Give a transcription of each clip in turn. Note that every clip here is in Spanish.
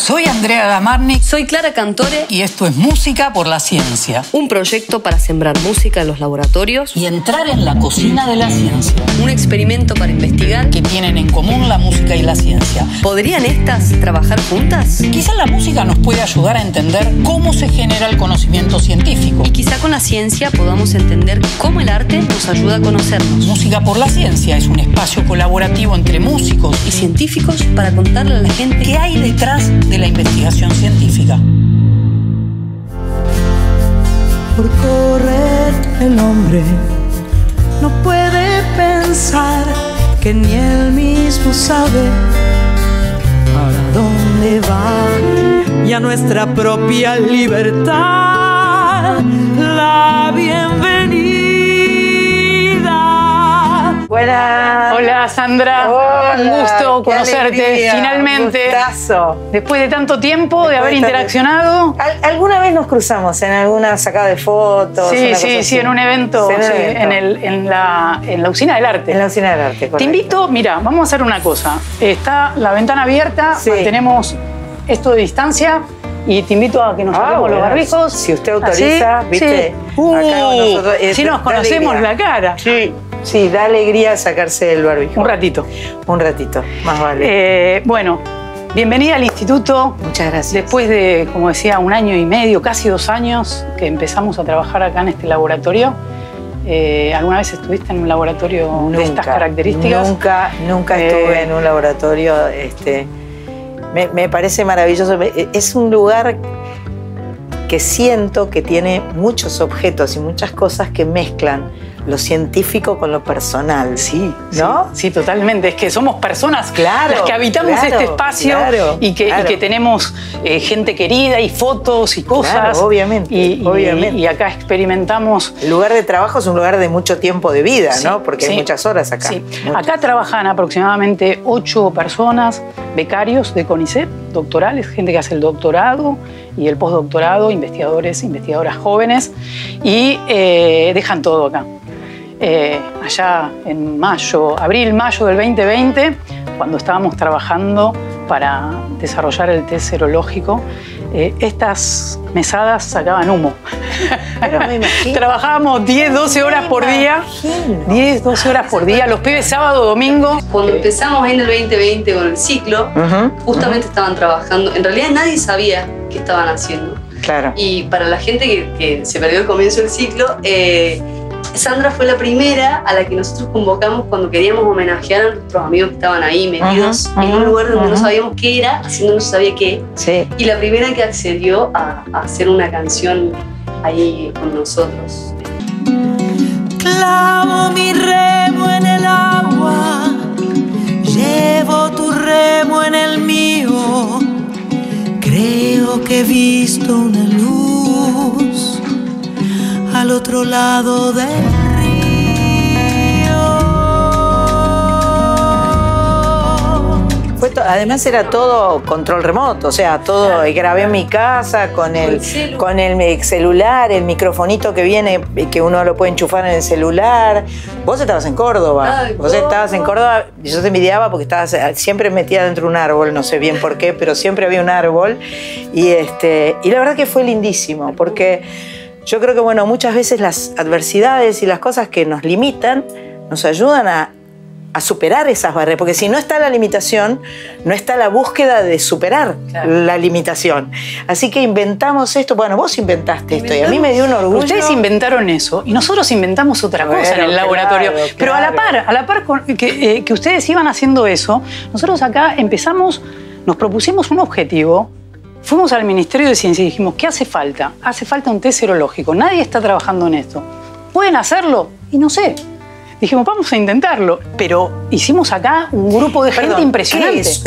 Soy Andrea Gamarnik. Soy Clara Cantore. Y esto es Música por la Ciencia. Un proyecto para sembrar música en los laboratorios y entrar en la cocina de la ciencia. Un experimento para investigar que tienen en común la música y la ciencia. ¿Podrían estas trabajar juntas? Quizá la música nos puede ayudar a entender cómo se genera el conocimiento científico. Y quizá con la ciencia podamos entender cómo el arte nos ayuda a conocernos. Música por la Ciencia es un espacio colaborativo entre músicos y científicos para contarle a la gente qué hay detrás de la investigación científica. Por correr el hombre no puede pensar que ni él mismo sabe para dónde va. Y a nuestra propia libertad la bienvenida. Buenas. Hola, Sandra. Hola. Un gusto conocerte, alegría, finalmente. Un gustazo. Después de tanto tiempo, después de haber interaccionado. Alguna vez nos cruzamos en alguna sacada de fotos. Sí, sí, sí, en un evento, sí, en la Usina del Arte. En la Usina del Arte, correcto. Te invito, mira, vamos a hacer una cosa. Está la ventana abierta, sí. Mantenemos esto de distancia. Y te invito a que nos saquemos los barbijos. Si usted autoriza, ¿así? ¿Viste? Sí. Acá nosotros, si nos conocemos alegría. La cara. Sí. Sí, da alegría sacarse el barbijo. Un ratito. Un ratito, más vale. Bueno, bienvenida al instituto. Muchas gracias. Después de, como decía, 1 año y medio, casi 2 años que empezamos a trabajar acá en este laboratorio. ¿Alguna vez estuviste en un laboratorio de estas características? Nunca estuve en un laboratorio. Me parece maravilloso. Es un lugar que siento que tiene muchos objetos y muchas cosas que mezclan lo científico con lo personal. Sí, ¿no? Sí, sí, totalmente. Es que somos personas, claro, las que habitamos este espacio y que tenemos gente querida y fotos y cosas. Claro, obviamente. Y acá experimentamos. El lugar de trabajo es un lugar de mucho tiempo de vida, sí, ¿no? Porque hay muchas horas acá. Sí. Muchas. Acá trabajan aproximadamente 8 personas, becarios de CONICET, doctorales, gente que hace el doctorado y el postdoctorado, investigadores, investigadoras jóvenes, y dejan todo acá. Allá en abril-mayo del 2020, cuando estábamos trabajando para desarrollar el test serológico, estas mesadas sacaban humo. Pero me imagino. Trabajábamos 10-12 horas por día. 10-12 horas por día, los pibes sábado, domingo. Cuando empezamos en el 2020 con el ciclo, justamente estaban trabajando. En realidad nadie sabía qué estaban haciendo. Claro. Y para la gente que se perdió el comienzo del ciclo, Sandra fue la primera a la que nosotros convocamos cuando queríamos homenajear a nuestros amigos que estaban ahí metidos en un lugar donde no sabíamos qué era, haciendo no sabía qué. Sí. Y la primera que accedió a hacer una canción ahí con nosotros. Clavo mi remo en el agua, llevo tu remo en el mío, creo que he visto una luz al otro lado del río. Pues, además era todo control remoto, o sea, todo. Grabé en mi casa con el celular, el microfonito que viene, que uno lo puede enchufar en el celular. Vos estabas en Córdoba. Ay, vos estabas en Córdoba. Yo te envidiaba porque estabas siempre metida dentro de un árbol, no sé bien por qué, pero siempre había un árbol. Y la verdad que fue lindísimo, porque yo creo que, bueno, muchas veces las adversidades y las cosas que nos limitan nos ayudan a superar esas barreras. Porque si no está la limitación, no está la búsqueda de superar la limitación. Así que inventamos esto. Bueno, vos inventaste esto y a mí me dio un orgullo. Ustedes inventaron eso y nosotros inventamos otra cosa en el laboratorio. Claro, pero a la par que ustedes iban haciendo eso, nosotros acá empezamos, nos propusimos un objetivo. Fuimos al Ministerio de Ciencia y dijimos, ¿qué hace falta? Hace falta un test serológico. Nadie está trabajando en esto. ¿Pueden hacerlo? Y no sé. Dijimos, vamos a intentarlo. Pero hicimos acá un grupo de gente impresionante. ¿Qué es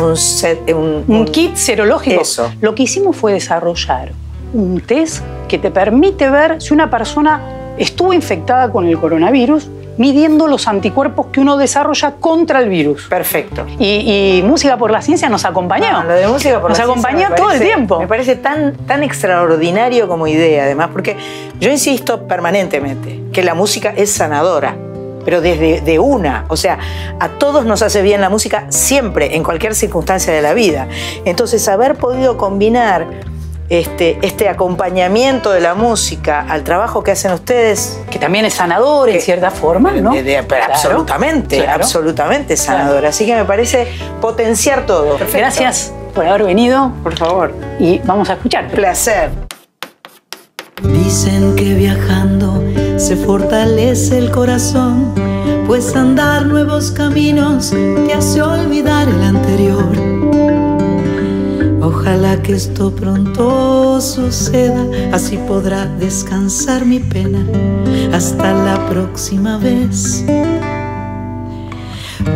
un kit serológico? Eso. Lo que hicimos fue desarrollar un test que te permite ver si una persona estuvo infectada con el coronavirus, midiendo los anticuerpos que uno desarrolla contra el virus. Perfecto. Y Música por la Ciencia nos acompañó. No, lo de Música por la Ciencia nos acompañó todo el tiempo. Me parece tan extraordinario como idea, además, porque yo insisto permanentemente que la música es sanadora. pero desde una. O sea, a todos nos hace bien la música siempre, en cualquier circunstancia de la vida. Entonces, haber podido combinar este acompañamiento de la música al trabajo que hacen ustedes... Que también es sanador en cierta forma, ¿no? Claro, absolutamente, claro. Absolutamente sanador. Claro. Así que me parece potenciar todo. Perfecto. Gracias por haber venido. Por favor. Y vamos a escuchar. Placer. Dicen que viajando se fortalece el corazón, pues andar nuevos caminos te hace olvidar el anterior. Ojalá que esto pronto suceda, así podrá descansar mi pena. Hasta la próxima vez.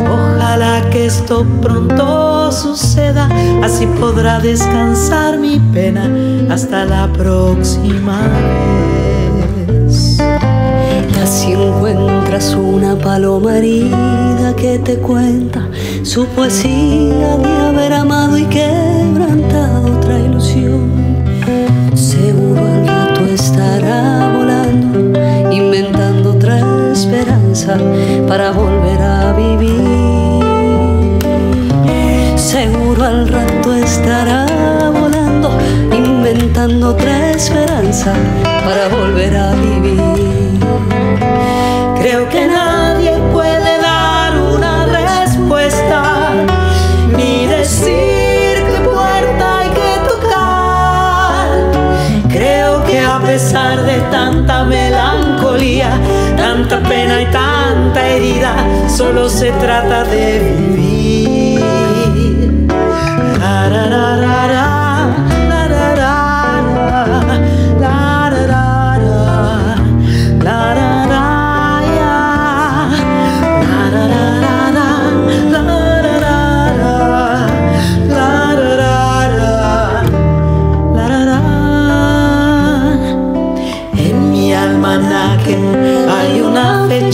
Ojalá que esto pronto suceda, así podrá descansar mi pena. Hasta la próxima vez. Y así encuentras una paloma herida que te cuenta su poesía de haber amado y quebrantado otra ilusión. Seguro al rato estará volando, inventando otra esperanza para volver a vivir. Seguro al rato estará volando, inventando otra esperanza para volver a vivir. Creo que nadie puede dar una respuesta, ni decir qué puerta hay que tocar. Creo que a pesar de tanta melancolía, tanta pena y tanta herida, solo se trata de vivir. La, la, la, la, la.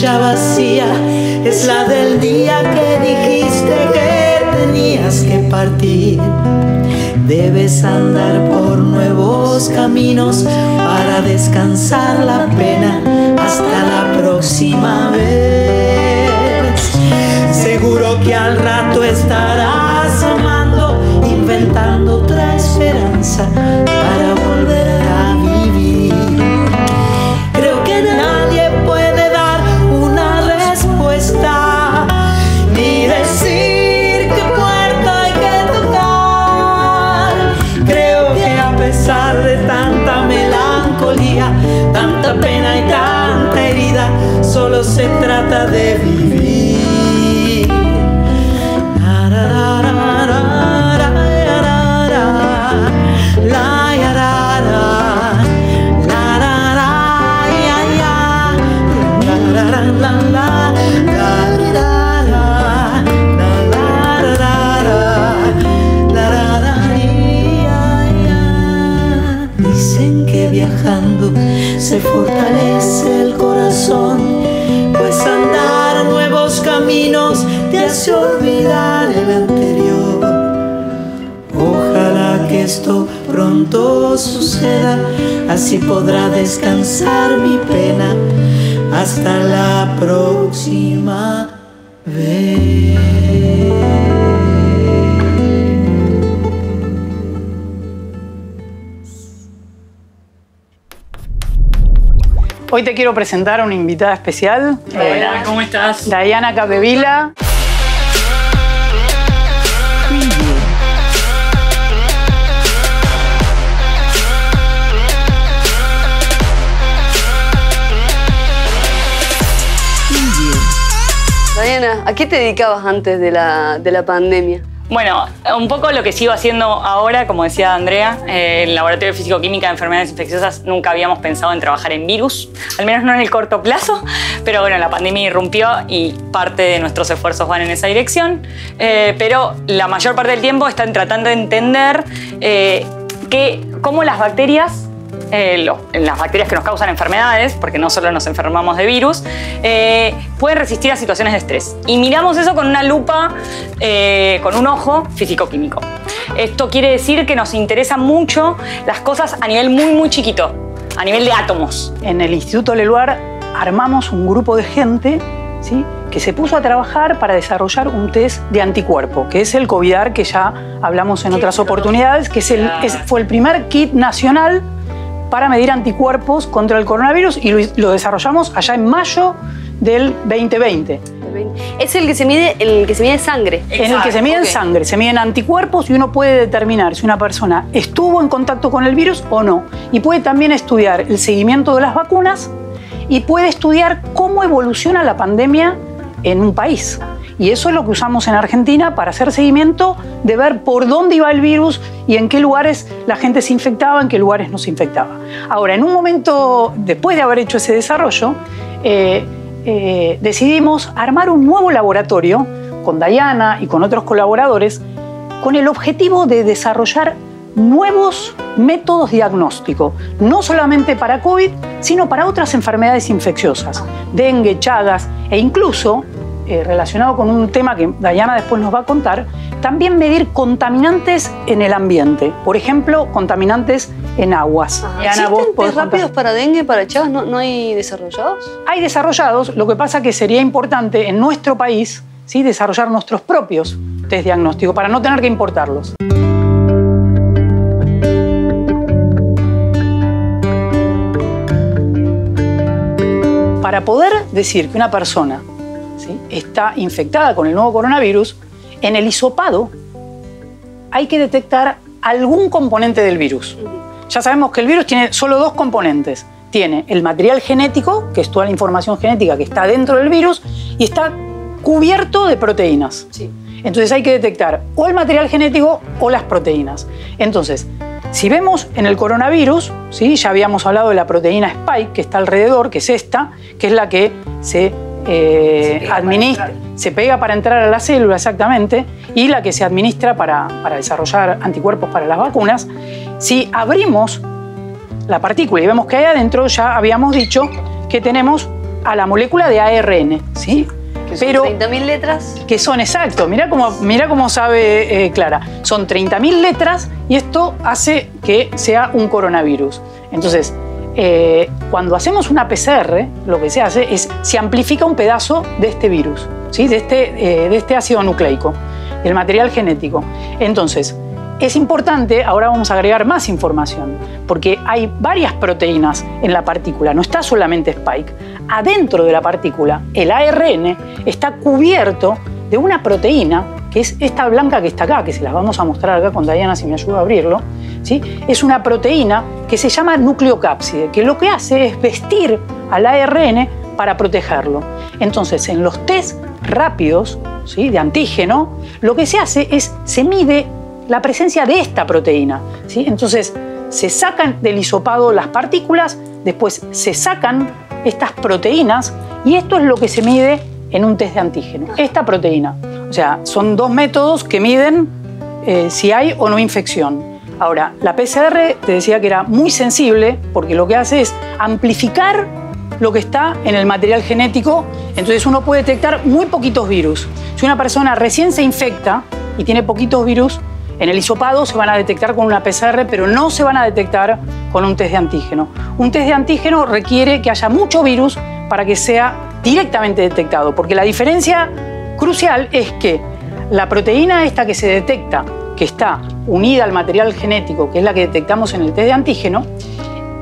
Vacía es la del día que dijiste que tenías que partir. Debes andar por nuevos caminos para descansar la pena hasta la próxima vez. Seguro que al rato estarás amando, inventando otra esperanza para volver a vivir. Creo que nadie puede ni decir qué puerta hay que tocar. Creo que a pesar de tanta melancolía, tanta pena y tanta herida, solo se trata de vivir. La, la, la, la, la, la, la, la, la. Dicen que viajando se fortalece el corazón, pues andar nuevos caminos te hace olvidar el anterior. Ojalá que esto pronto suceda, así podrá descansar mi pena. Hasta la próxima vez. Hoy te quiero presentar a una invitada especial. Hola, ¿cómo estás? Dayana Cabevila. Dayana, ¿a qué te dedicabas antes de la pandemia? Bueno, un poco lo que sigo haciendo ahora, como decía Andrea, en el Laboratorio de Físico-Química de Enfermedades Infecciosas nunca habíamos pensado en trabajar en virus, al menos no en el corto plazo, pero bueno, la pandemia irrumpió y parte de nuestros esfuerzos van en esa dirección, pero la mayor parte del tiempo están tratando de entender cómo las bacterias, las bacterias que nos causan enfermedades, porque no solo nos enfermamos de virus, pueden resistir a situaciones de estrés. Y miramos eso con una lupa, con un ojo físico-químico. Esto quiere decir que nos interesan mucho las cosas a nivel muy, muy chiquito, a nivel de átomos. En el Instituto Leloir armamos un grupo de gente ¿sí?, que se puso a trabajar para desarrollar un test de anticuerpo, que es el COVIDAR, que ya hablamos en otras oportunidades, que fue el primer kit nacional para medir anticuerpos contra el coronavirus, y lo desarrollamos allá en mayo del 2020. Es el que se mide sangre. Exacto. En el que se mide en sangre, se miden anticuerpos y uno puede determinar si una persona estuvo en contacto con el virus o no. Y puede también estudiar el seguimiento de las vacunas y puede estudiar cómo evoluciona la pandemia en un país. Y eso es lo que usamos en Argentina para hacer seguimiento de ver por dónde iba el virus y en qué lugares la gente se infectaba, en qué lugares no se infectaba. Ahora, en un momento, después de haber hecho ese desarrollo, decidimos armar un nuevo laboratorio con Dayana y con otros colaboradores con el objetivo de desarrollar nuevos métodos diagnósticos, no solamente para COVID, sino para otras enfermedades infecciosas, dengue, chagas e incluso, relacionado con un tema que Dayana después nos va a contar, también medir contaminantes en el ambiente, por ejemplo, contaminantes en aguas. ¿Existen test rápidos para dengue, para chagas? ¿No hay desarrollados? Hay desarrollados, lo que pasa que sería importante en nuestro país, ¿sí?, desarrollar nuestros propios test diagnósticos para no tener que importarlos. Para poder decir que una persona, ¿sí?, está infectada con el nuevo coronavirus, en el hisopado hay que detectar algún componente del virus. Ya sabemos que el virus tiene solo dos componentes. Tiene el material genético, que es toda la información genética que está dentro del virus, y está cubierto de proteínas. Sí. Entonces hay que detectar o el material genético o las proteínas. Entonces, si vemos en el coronavirus, ¿sí?, ya habíamos hablado de la proteína spike que está alrededor, que es esta, que es la que se administra, se pega para entrar a la célula, exactamente, y la que se administra para desarrollar anticuerpos para las vacunas. Si abrimos la partícula y vemos que hay adentro, ya habíamos dicho que tenemos a la molécula de ARN, ¿sí? Que son 30.000 letras. Que son, exacto, mirá cómo sabe Clara. Son 30.000 letras y esto hace que sea un coronavirus. Entonces, cuando hacemos una PCR, lo que se hace es, se amplifica un pedazo de este virus, ¿sí?, de este ácido nucleico, del material genético. Entonces, es importante, ahora vamos a agregar más información, porque hay varias proteínas en la partícula, no está solamente spike. Adentro de la partícula, el ARN está cubierto de una proteína, que es esta blanca que está acá, que se las vamos a mostrar acá con Dayana si me ayuda a abrirlo, ¿sí? Es una proteína que se llama nucleocápside, que lo que hace es vestir al ARN para protegerlo. Entonces, en los test rápidos, ¿sí?, de antígeno, lo que se hace es, se mide la presencia de esta proteína, ¿sí? Entonces, se sacan del hisopado las partículas, después se sacan estas proteínas y esto es lo que se mide en un test de antígeno, esta proteína. O sea, son dos métodos que miden si hay o no infección. Ahora, la PCR te decía que era muy sensible porque lo que hace es amplificar lo que está en el material genético, entonces uno puede detectar muy poquitos virus. Si una persona recién se infecta y tiene poquitos virus, en el hisopado se van a detectar con una PCR, pero no se van a detectar con un test de antígeno. Un test de antígeno requiere que haya mucho virus para que sea directamente detectado, porque la diferencia crucial es que la proteína esta que se detecta, que está unida al material genético, que es la que detectamos en el test de antígeno,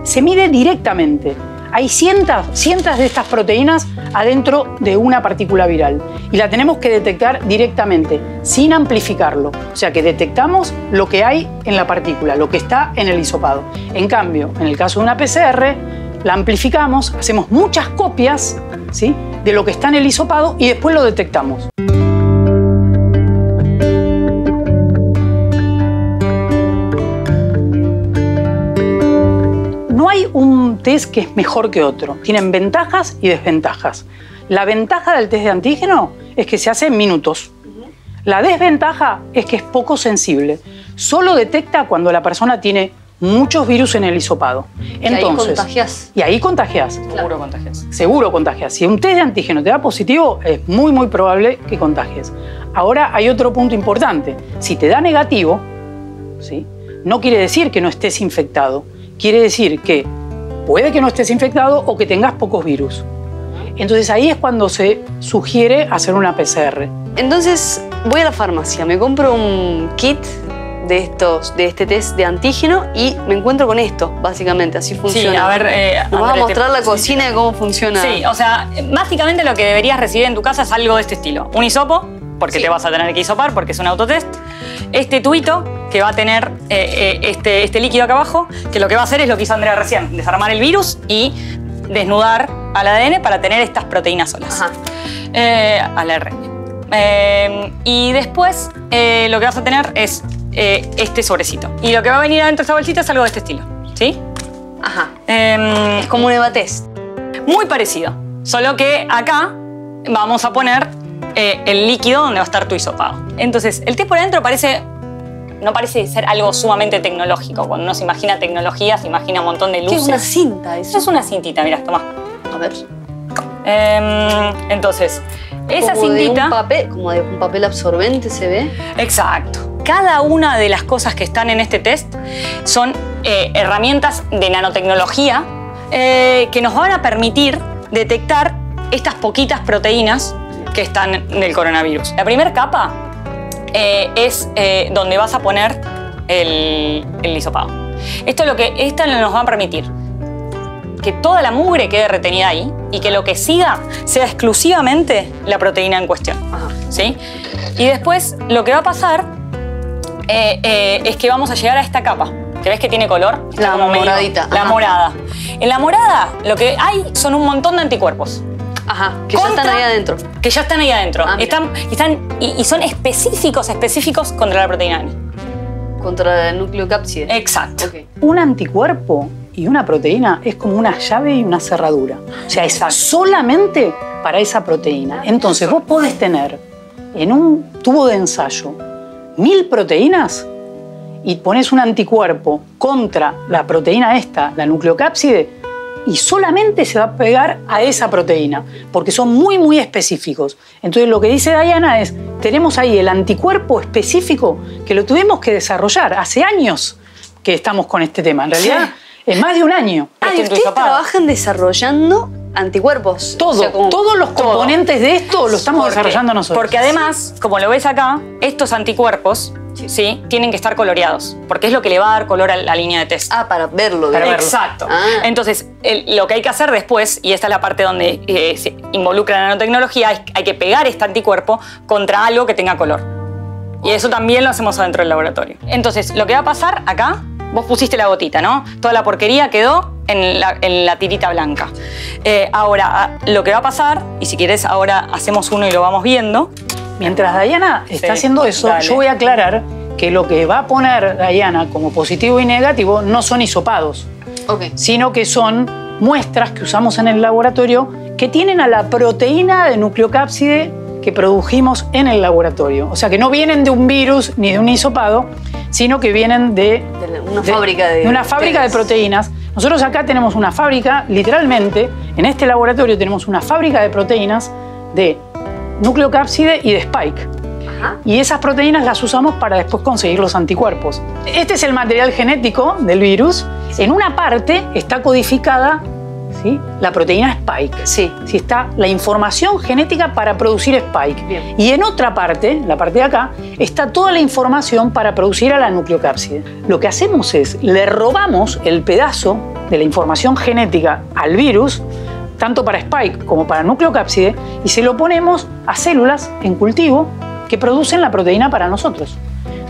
se mide directamente. Hay cientos de estas proteínas adentro de una partícula viral y la tenemos que detectar directamente, sin amplificarlo. O sea que detectamos lo que hay en la partícula, lo que está en el hisopado. En cambio, en el caso de una PCR, la amplificamos, hacemos muchas copias, ¿sí?, de lo que está en el hisopado y después lo detectamos. Un test que es mejor que otro. Tienen ventajas y desventajas. La ventaja del test de antígeno es que se hace en minutos. La desventaja es que es poco sensible. Solo detecta cuando la persona tiene muchos virus en el hisopado. Entonces, ahí contagias. Y ahí contagias. Claro. Seguro contagias. Seguro contagias. Si un test de antígeno te da positivo, es muy, muy probable que contagies. Ahora hay otro punto importante. Si te da negativo, ¿sí?, no quiere decir que no estés infectado. Quiere decir que puede que no estés infectado o que tengas pocos virus. Entonces ahí es cuando se sugiere hacer una PCR. Entonces voy a la farmacia, me compro un kit de este test de antígeno y me encuentro con esto, básicamente, así funciona. Sí, a ver, nos vas a mostrar la cocina de cómo funciona. Sí, o sea, básicamente lo que deberías recibir en tu casa es algo de este estilo. Un hisopo, porque sí, te vas a tener que hisopar, porque es un autotest. Este tubito, que va a tener este líquido acá abajo, que lo que va a hacer es lo que hizo Andrea recién, desarmar el virus y desnudar al ADN para tener estas proteínas solas. Ajá. Al ARN. Y después lo que vas a tener es este sobrecito. Y lo que va a venir adentro de esta bolsita es algo de este estilo, ¿sí? Ajá. Es como un EVA test. Muy parecido, solo que acá vamos a poner el líquido donde va a estar tu hisopado. Entonces, el test por adentro no parece ser algo sumamente tecnológico. Cuando uno se imagina tecnología, se imagina un montón de luces. ¿Qué es una cinta eso? Es una cintita, mirá, tomá. A ver. Entonces, esa cintita... como de un papel absorbente se ve. Exacto. Cada una de las cosas que están en este test son herramientas de nanotecnología que nos van a permitir detectar estas poquitas proteínas que están en el coronavirus. La primera capa es donde vas a poner el hisopado. Esto nos va a permitir que toda la mugre quede retenida ahí y que lo que siga sea exclusivamente la proteína en cuestión. Ajá. ¿Sí? Y después lo que va a pasar es que vamos a llegar a esta capa, que ves que tiene color, la moradita. La morada. En la morada lo que hay son un montón de anticuerpos. Ajá, que ya están ahí adentro. Que ya están ahí adentro. Ah, y son específicos contra la proteína N. Contra el nucleocápside. Exacto. Okay. Un anticuerpo y una proteína es como una llave y una cerradura. O sea, es solamente para esa proteína. Entonces vos podés tener en un tubo de ensayo 1000 proteínas y pones un anticuerpo contra la proteína esta, la nucleocápside, y solamente se va a pegar a esa proteína, porque son muy, muy específicos. Entonces lo que dice Dayana es, tenemos ahí el anticuerpo específico que lo tuvimos que desarrollar. Hace años que estamos con este tema, en realidad es más de un año. Ah, ¿y ustedes trabajan desarrollando anticuerpos? Todo, o sea, todos los componentes de esto lo estamos desarrollando nosotros. Porque además, como lo ves acá, estos anticuerpos tienen que estar coloreados, porque es lo que le va a dar color a la línea de test. Ah, para verlo. Para verlo. Exacto. Ah. Entonces, lo que hay que hacer después, y esta es la parte donde se involucra la nanotecnología, es que hay que pegar este anticuerpo contra algo que tenga color. Y eso también lo hacemos adentro del laboratorio. Entonces, lo que va a pasar acá, vos pusiste la gotita, ¿no? Toda la porquería quedó en la tirita blanca. Ahora, lo que va a pasar, y si querés ahora hacemos uno y lo vamos viendo. Mientras Dayana está haciendo eso, yo voy a aclarar que lo que va a poner Dayana como positivo y negativo no son hisopados, sino que son muestras que usamos en el laboratorio que tienen a la proteína de nucleocápside que produjimos en el laboratorio. O sea, que no vienen de un virus ni de un hisopado, sino que vienen de una fábrica de proteínas. Nosotros acá tenemos una fábrica, literalmente, en este laboratorio tenemos una fábrica de proteínas de nucleocápside y de spike. Ajá. Y esas proteínas las usamos para después conseguir los anticuerpos. Este es el material genético del virus. Sí. En una parte está codificada la proteína spike. Sí. Está la información genética para producir spike. Bien. Y en otra parte, la parte de acá, está toda la información para producir a la nucleocápside. Lo que hacemos es, le robamos el pedazo de la información genética al virus, tanto para spike como para nucleocápside, y se lo ponemos a células en cultivo que producen la proteína para nosotros.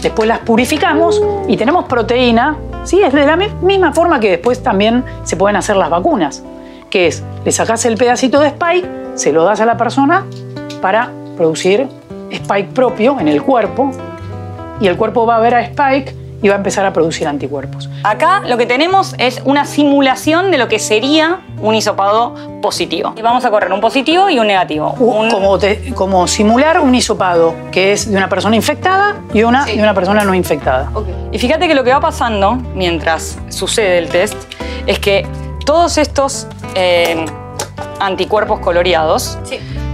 Después las purificamos y tenemos proteína. Sí, es de la misma forma que después también se pueden hacer las vacunas, que es, le sacás el pedacito de spike, se lo das a la persona para producir spike propio en el cuerpo, y el cuerpo va a ver a spike y va a empezar a producir anticuerpos. Acá lo que tenemos es una simulación de lo que sería un hisopado positivo. Y vamos a correr un positivo y un negativo. Como simular un hisopado que es de una persona infectada y de una persona no infectada. Okay. Y fíjate que lo que va pasando mientras sucede el test es que todos estos anticuerpos coloreados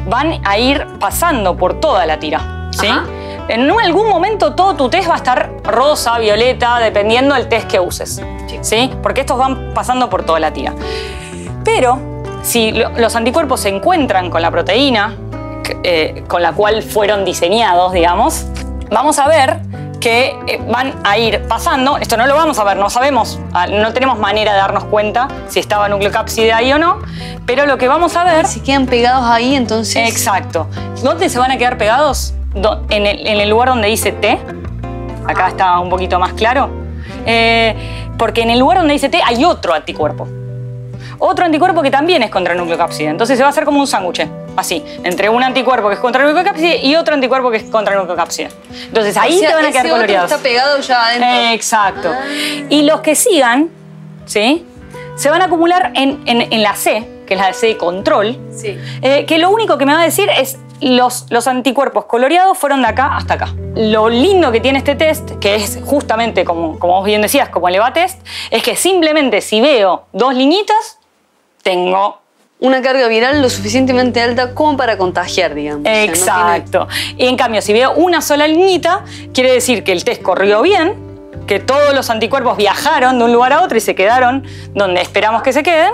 van a ir pasando por toda la tira. ¿Sí? Ajá. En algún momento todo tu test va a estar rosa, violeta, dependiendo del test que uses, ¿sí? Porque estos van pasando por toda la tira. Pero Si los anticuerpos se encuentran con la proteína con la cual fueron diseñados, digamos, vamos a ver que van a ir pasando. Esto no lo vamos a ver, no sabemos, no tenemos manera de darnos cuenta si estaba nucleocápside ahí o no, pero lo que vamos a ver... Si quedan pegados ahí, entonces... Exacto. ¿Dónde se van a quedar pegados? En el lugar donde dice T. Acá está un poquito más claro. Porque en el lugar donde dice T hay otro anticuerpo. Otro anticuerpo que también es contra nucleocápside. Entonces se va a hacer como un sándwich, así, entre un anticuerpo que es contra nucleocápside y otro anticuerpo que es contra nucleocápside. Entonces ahí te van a quedar coloreados. Está pegado ya adentro. Exacto. Ah. Y los que sigan, ¿sí?, se van a acumular en la C, que es la C de control, sí, que lo único que me va a decir es los anticuerpos coloreados fueron de acá hasta acá. Lo lindo que tiene este test, que es justamente, como vos bien decías, como el EVA-Test, es que simplemente si veo dos liñitas, tengo una carga viral lo suficientemente alta como para contagiar, digamos. Exacto. O sea, no tiene... Y en cambio, si veo una sola liñita, quiere decir que el test corrió bien, que todos los anticuerpos viajaron de un lugar a otro y se quedaron donde esperamos que se queden,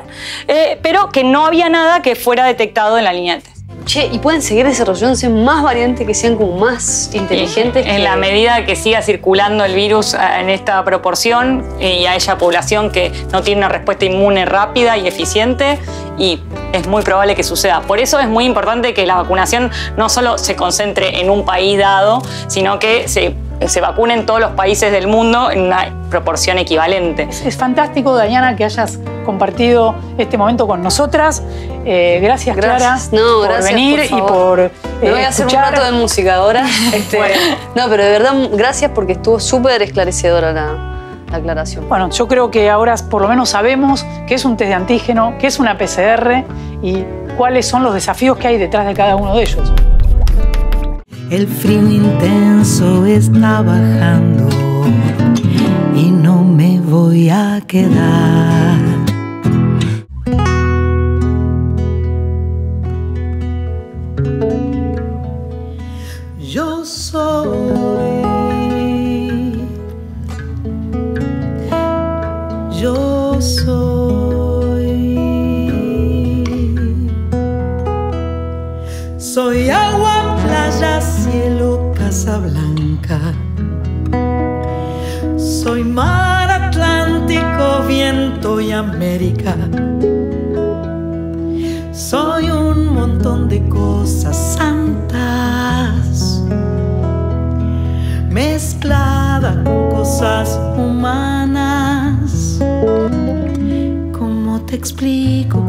pero que no había nada que fuera detectado en la línea del test. Che, y pueden seguir desarrollándose más variantes que sean como más inteligentes. En la medida que siga circulando el virus en esta proporción y a esa población que no tiene una respuesta inmune rápida y eficiente, y es muy probable que suceda. Por eso es muy importante que la vacunación no solo se concentre en un país dado, sino que se vacunen todos los países del mundo en una proporción equivalente. Es fantástico, Dayana, que hayas compartido este momento con nosotras. Gracias, Clara, no, por venir por y por me voy a hacer escuchar un rato de música ahora. Bueno. No, pero de verdad, gracias porque estuvo súper esclarecedora la aclaración. Bueno, yo creo que ahora por lo menos sabemos qué es un test de antígeno, qué es una PCR y cuáles son los desafíos que hay detrás de cada uno de ellos. El frío intenso está bajando y no me voy a quedar. Yo soy, yo soy, soy agua, playa, cielo, Casa Blanca. Soy mar, Atlántico, viento y América. Soy un montón de cosas santas, mezclada con cosas humanas. ¿Cómo te explico?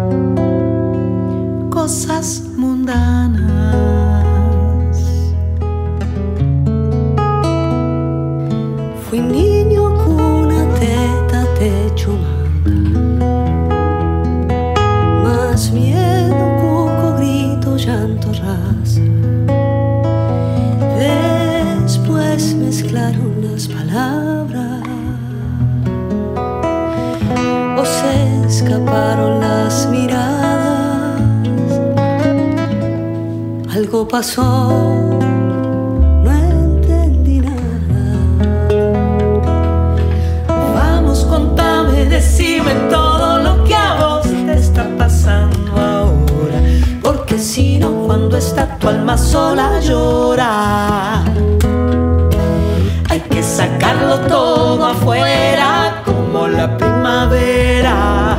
Cosas mundanas. Fui niño con una teta de chumanda, más miedo, cuco, grito, llanto, raza. Después mezclaron las palabras o se escaparon las miradas. Algo pasó. Decime todo lo que a vos te está pasando ahora, porque si no, cuando está tu alma sola llora. Hay que sacarlo todo afuera como la primavera.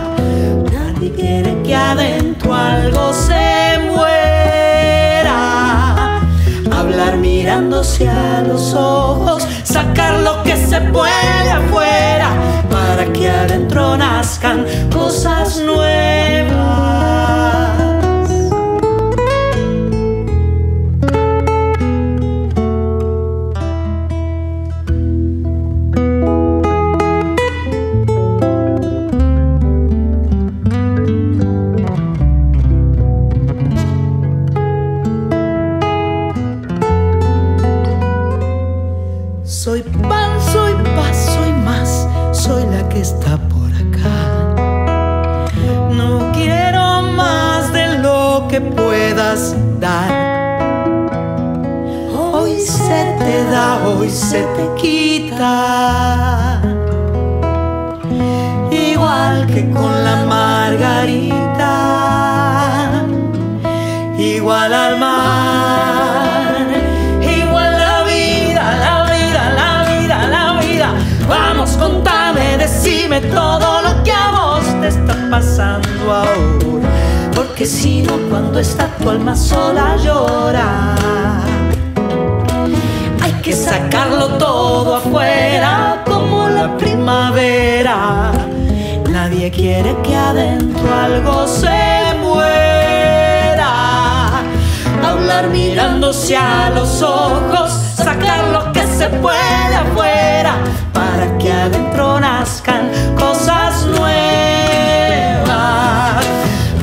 Nadie quiere que adentro algo se muera. Hablar mirándose a los ojos, sacar lo que se puede afuera, para que adentro nazcan cosas nuevas. Soy pan, soy paz, soy más, soy la que está por acá. No quiero más de lo que puedas dar. Hoy se te da, hoy se te quita, igual que con la margarita. pasando ahora, porque si no, cuando está tu alma sola llora. Hay que sacarlo todo afuera como la primavera. Nadie quiere que adentro algo se muera. Hablar mirándose a los ojos, sacar lo que se puede afuera, para que adentro nazcan cosas nuevas.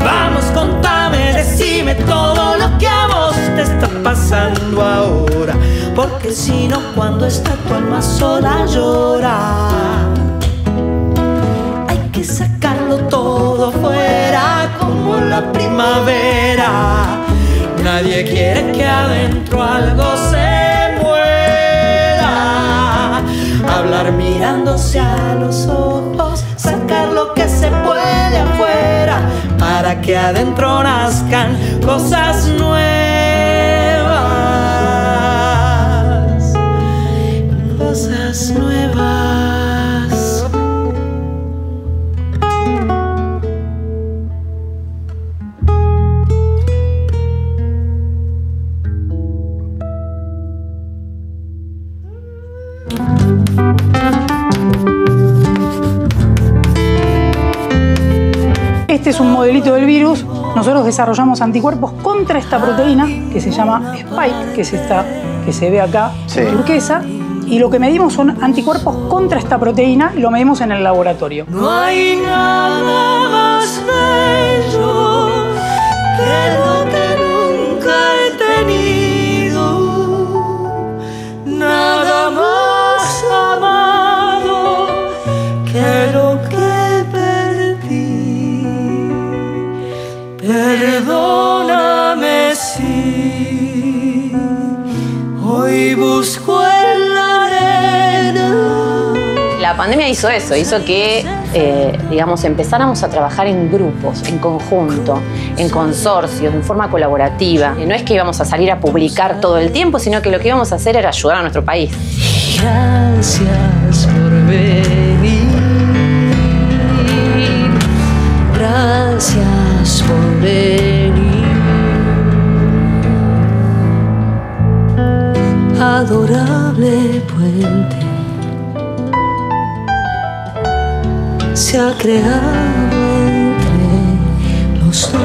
Vamos, contame, decime todo lo que a vos te está pasando ahora, porque si no, cuando está tu alma sola llora. Sacarlo todo afuera como la primavera. Nadie quiere que adentro algo se muera. Hablar mirándose a los ojos, sacar lo que se puede afuera, para que adentro nazcan cosas nuevas. Cosas nuevas. Este es un modelito del virus. Nosotros desarrollamos anticuerpos contra esta proteína que se llama spike, que es esta que se ve acá, sí, en turquesa. Y lo que medimos son anticuerpos contra esta proteína y lo medimos en el laboratorio. No hay nada más bello que lo que nunca he tenido, nada más amado que lo que perdóname si hoy busco en la arena. La pandemia hizo eso, hizo que, digamos, empezáramos a trabajar en grupos, en conjunto, en consorcios, en forma colaborativa. Y no es que íbamos a salir a publicar todo el tiempo, sino que lo que íbamos a hacer era ayudar a nuestro país. Gracias por venir. Gracias por venir, adorable puente, se ha creado entre los dos.